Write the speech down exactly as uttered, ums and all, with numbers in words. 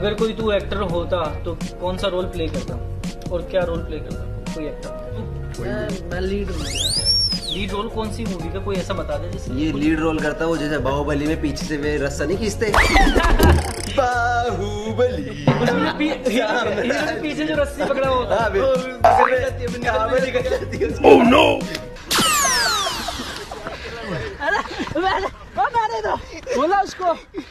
अगर कोई तू एक्टर होता तो कौन सा रोल प्ले करता और क्या रोल प्ले करता? कोई एक्टर मैं, मैं लीड रोल लीड रोल कौन सी मूवी का कोई ऐसा बता दे जिसमें ये लीड रोल करता वो जैसे बाहुबली में पीछे से वे रस्सा नहीं खींचते बाहुबली उसमें पीछे जो रस्सी पकड़ा होता है ओह नो अरे मारे दो बोला उसको।